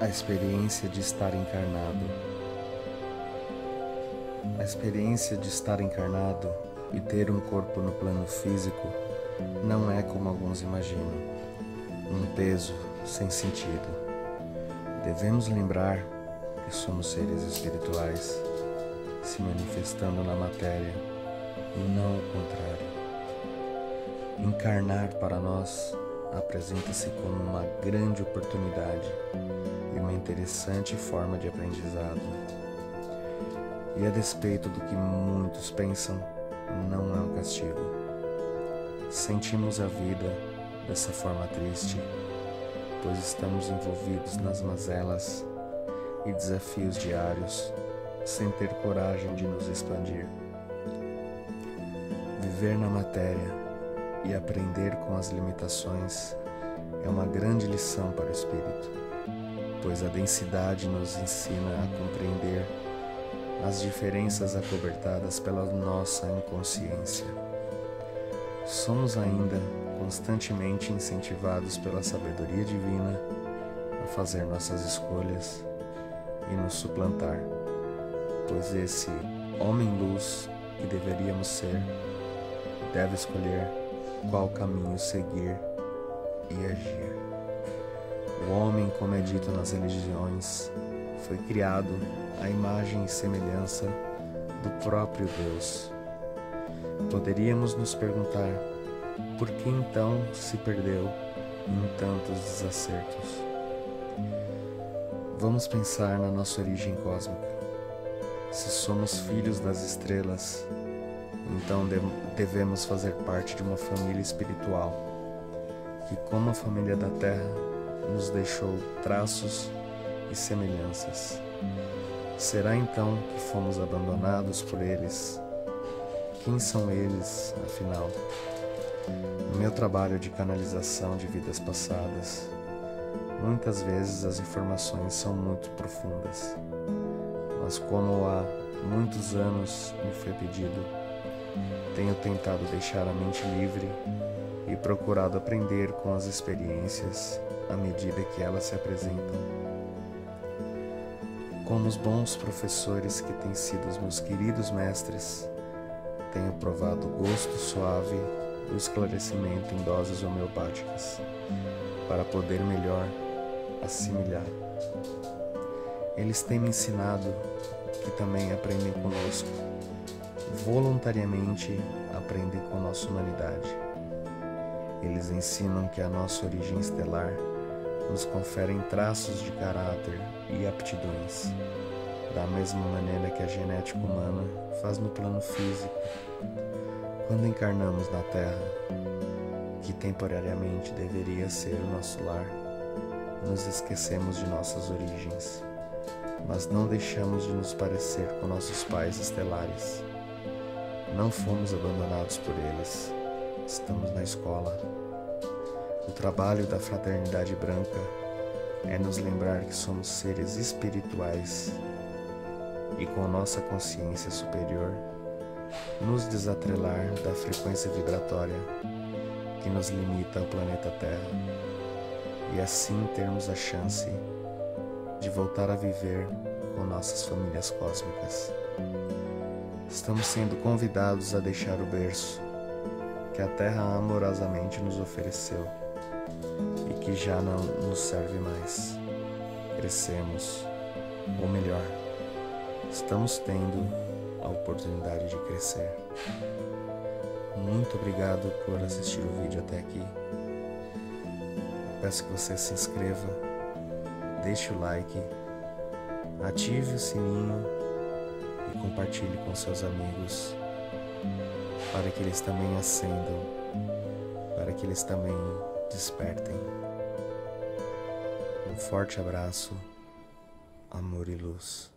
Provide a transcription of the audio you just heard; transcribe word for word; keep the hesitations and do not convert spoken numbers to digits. a experiência de estar encarnado. A experiência de estar encarnado e ter um corpo no plano físico não é como alguns imaginam, um peso sem sentido. Devemos lembrar que somos seres espirituais, se manifestando na matéria e não o contrário. Encarnar para nós apresenta-se como uma grande oportunidade e uma interessante forma de aprendizado. E a despeito do que muitos pensam, não é um castigo. Sentimos a vida dessa forma triste, pois estamos envolvidos nas mazelas e desafios diários, sem ter coragem de nos expandir. Viver na matéria e aprender com as limitações é uma grande lição para o espírito, pois a densidade nos ensina a compreender as diferenças acobertadas pela nossa inconsciência. Somos ainda constantemente incentivados pela sabedoria divina a fazer nossas escolhas e nos suplantar, pois esse homem-luz que deveríamos ser deve escolher qual caminho seguir e agir. O homem, como é dito nas religiões, foi criado à imagem e semelhança do próprio Deus. Poderíamos nos perguntar por que então se perdeu em tantos desacertos. Vamos pensar na nossa origem cósmica. Se somos filhos das estrelas, então devemos fazer parte de uma família espiritual, que como a família da Terra, nos deixou traços e semelhanças. Será então que fomos abandonados por eles? Quem são eles, afinal? No meu trabalho de canalização de vidas passadas, muitas vezes as informações são muito profundas, mas como há muitos anos me foi pedido, tenho tentado deixar a mente livre e procurado aprender com as experiências à medida que elas se apresentam. Como os bons professores que têm sido os meus queridos mestres, tenho provado o gosto suave do esclarecimento em doses homeopáticas, para poder melhor assimilar. Eles têm me ensinado que também aprendem conosco, voluntariamente aprendem com nossa humanidade. Eles ensinam que a nossa origem estelar nos conferem traços de caráter e aptidões, da mesma maneira que a genética humana faz no plano físico. Quando encarnamos na Terra, que temporariamente deveria ser o nosso lar, nos esquecemos de nossas origens, mas não deixamos de nos parecer com nossos pais estelares. Não fomos abandonados por eles, estamos na escola. O trabalho da Fraternidade Branca é nos lembrar que somos seres espirituais e, com nossa consciência superior, nos desatrelar da frequência vibratória que nos limita ao planeta Terra e assim termos a chance de voltar a viver com nossas famílias cósmicas. Estamos sendo convidados a deixar o berço que a Terra amorosamente nos ofereceu e que já não nos serve mais. Crescemos, ou melhor, estamos tendo a oportunidade de crescer. Muito obrigado por assistir o vídeo até aqui. Peço que você se inscreva, deixe o like, ative o sininho e compartilhe com seus amigos, para que eles também acendam, para que eles também despertem. Um forte abraço, amor e luz.